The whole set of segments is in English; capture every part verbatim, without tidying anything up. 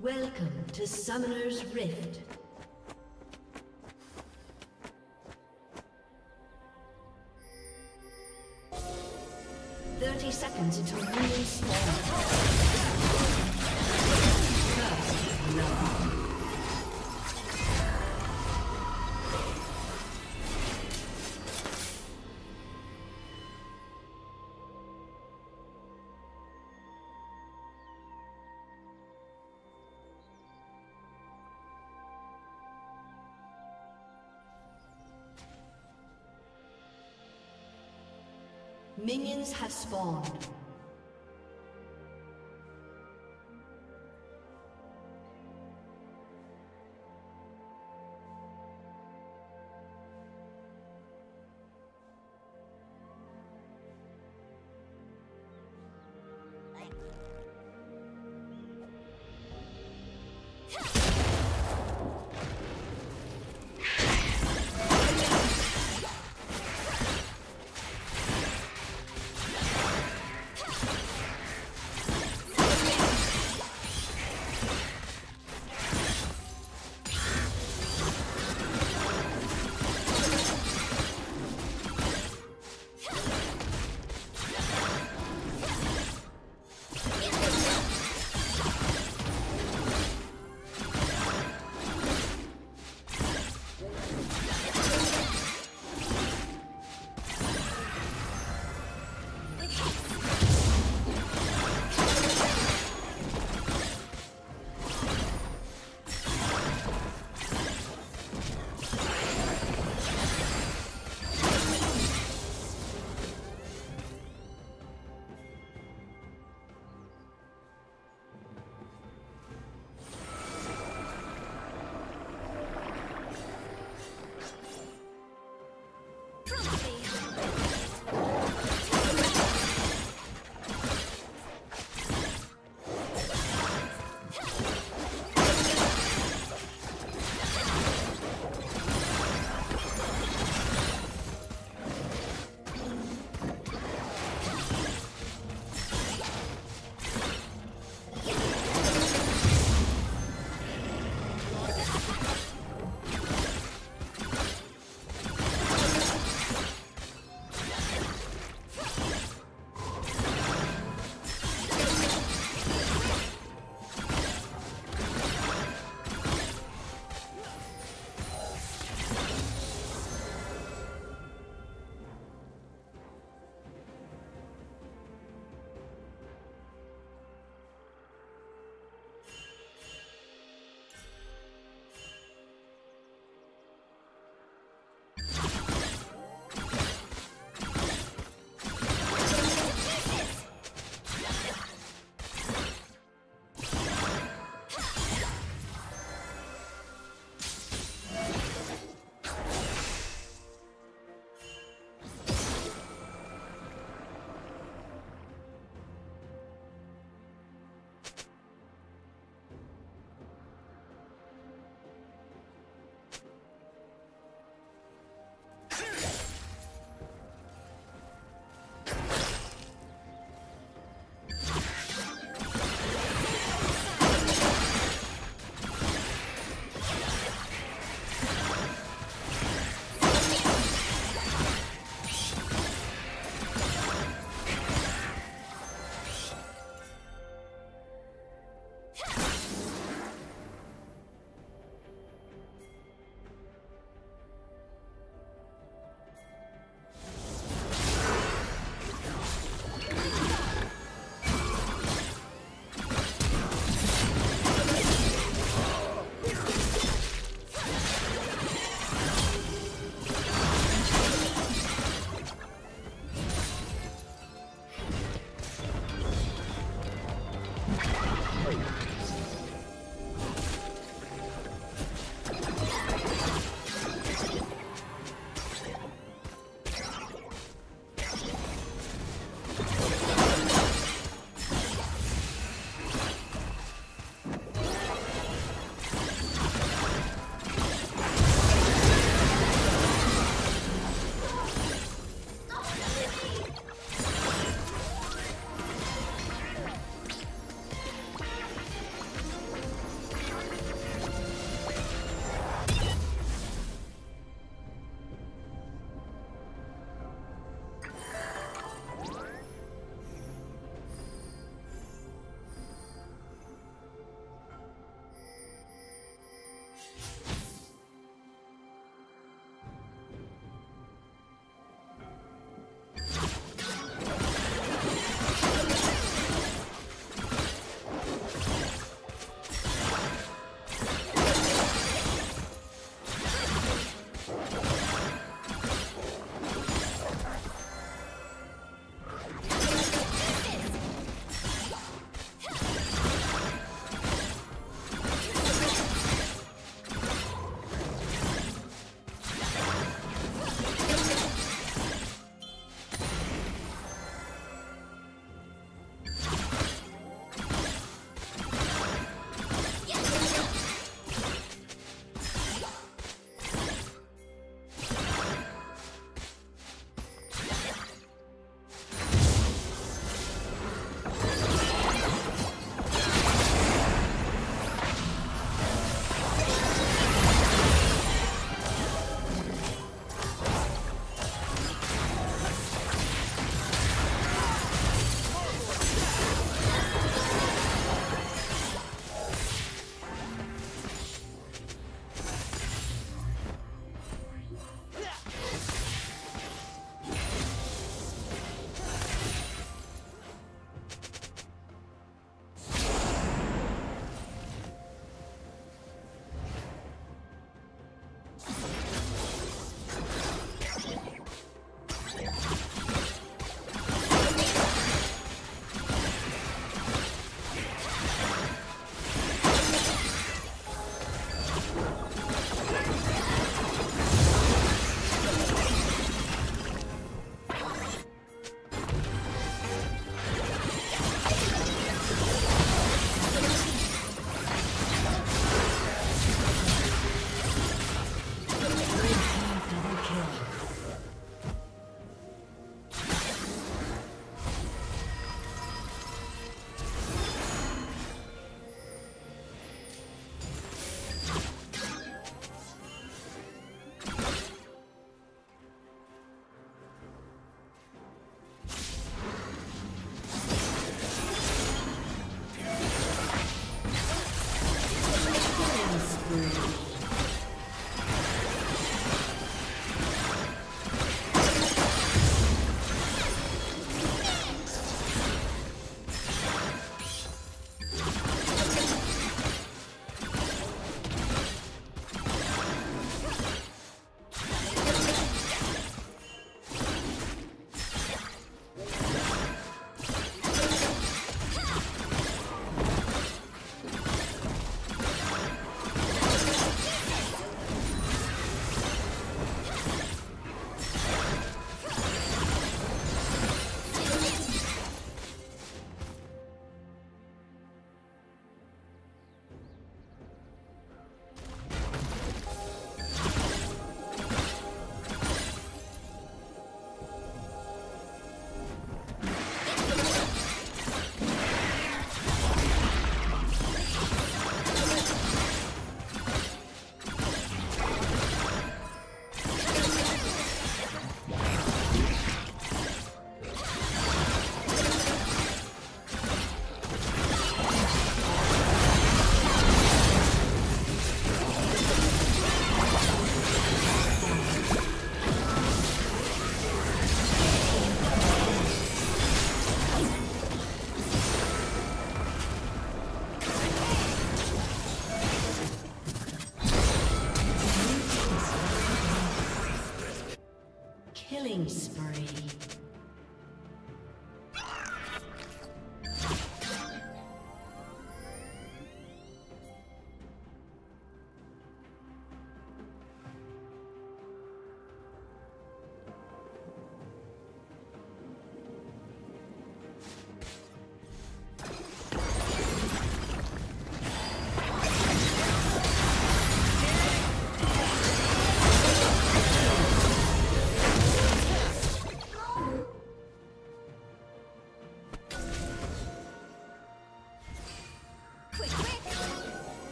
Welcome to Summoner's Rift. Thirty seconds until minion spawn. First love. Minions have spawned.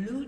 Blue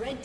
Red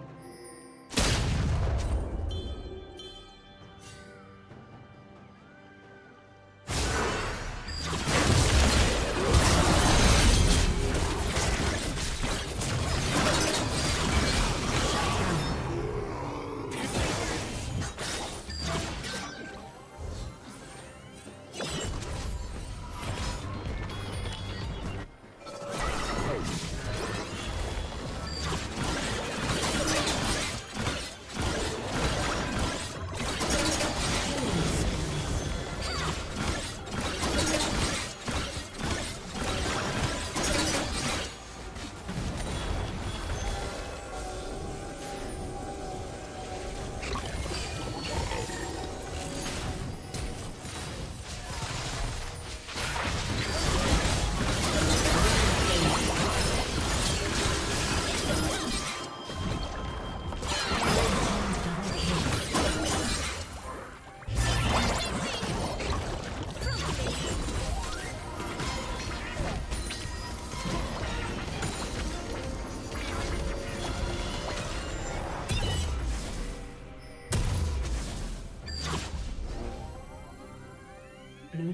Blue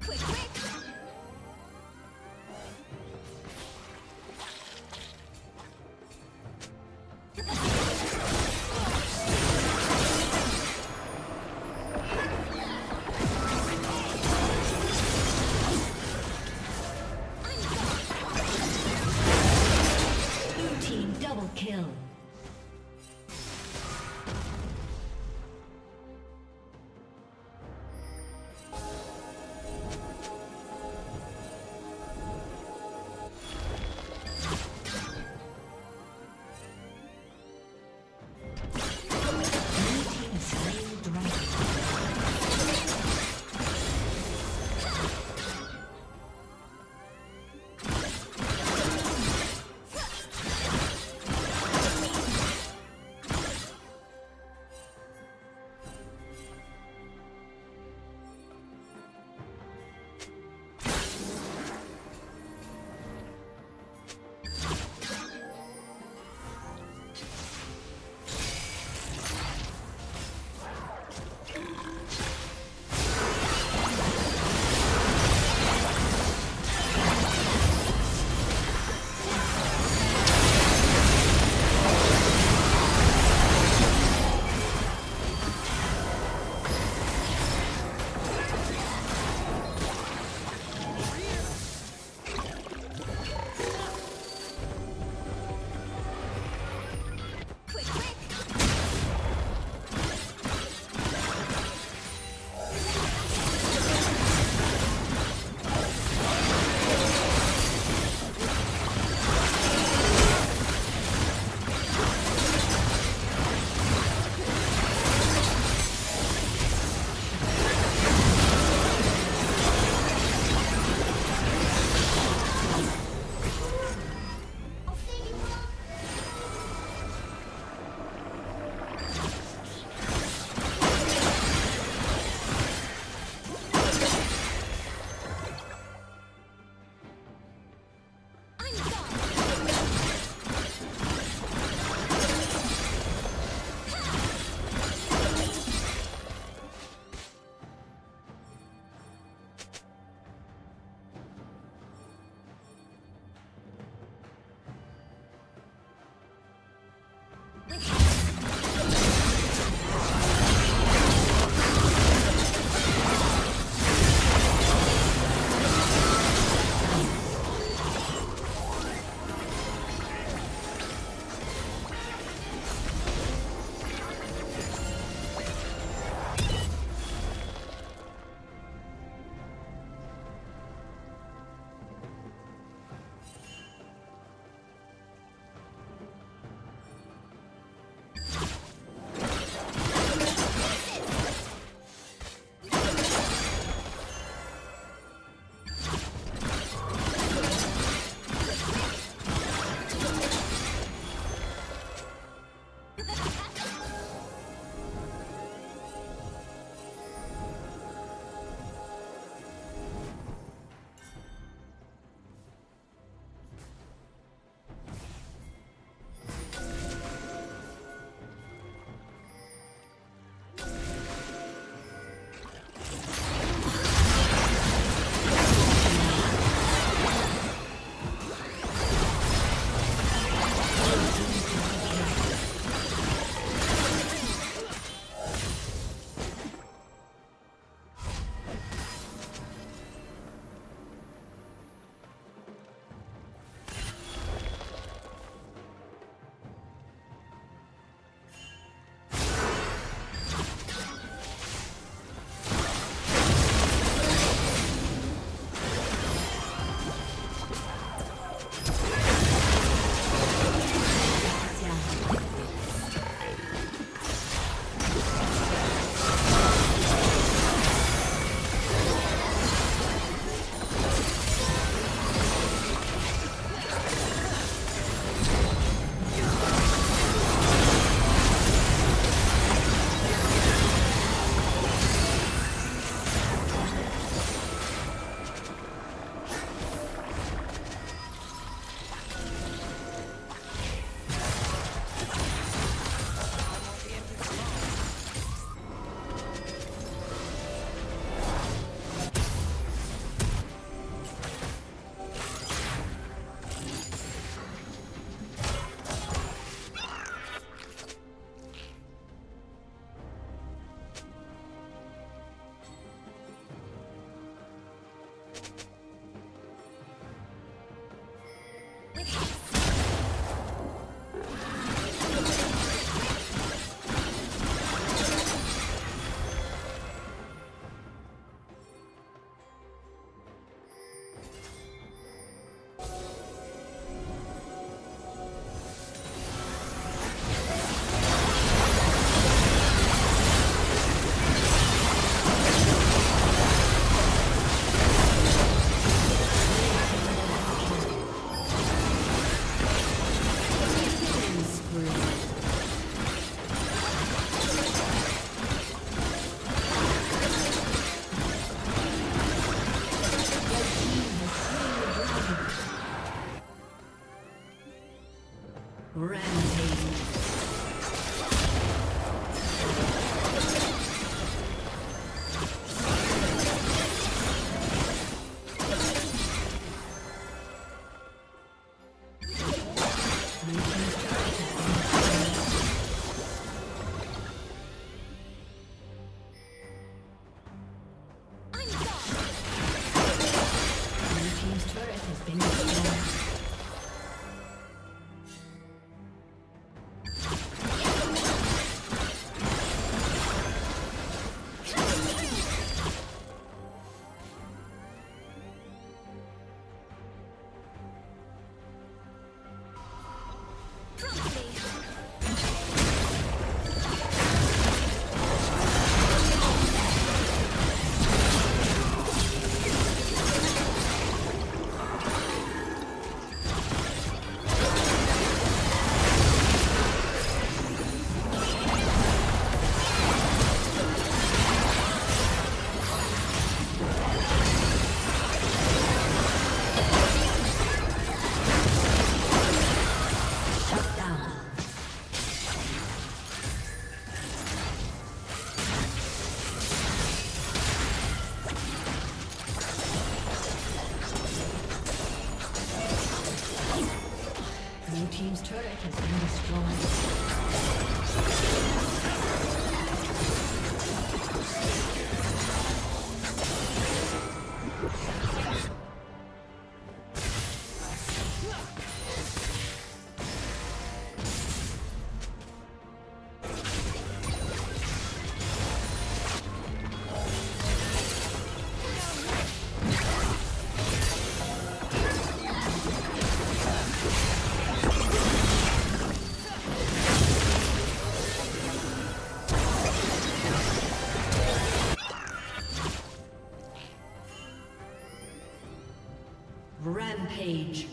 Quick, quick. Rampage.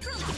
Come on.